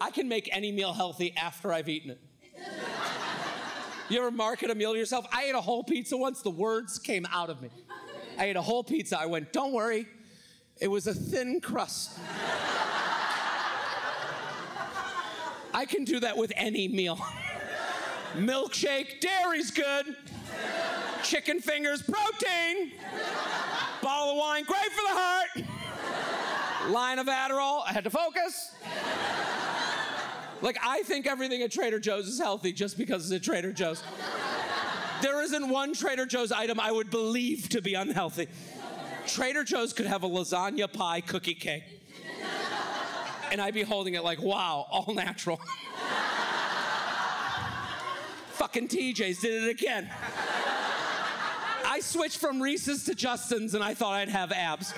I can make any meal healthy after I've eaten it. You ever market a meal yourself? I ate a whole pizza once. The words came out of me. I ate a whole pizza. I went, don't worry. It was a thin crust. I can do that with any meal. Milkshake, dairy's good. Chicken fingers, protein. Bottle of wine, great for the heart. Line of Adderall, I had to focus. Like, I think everything at Trader Joe's is healthy just because it's at Trader Joe's. There isn't one Trader Joe's item I would believe to be unhealthy. Trader Joe's could have a lasagna pie cookie cake. And I'd be holding it like, wow, all natural. Fucking TJ's did it again. I switched from Reese's to Justin's and I thought I'd have abs.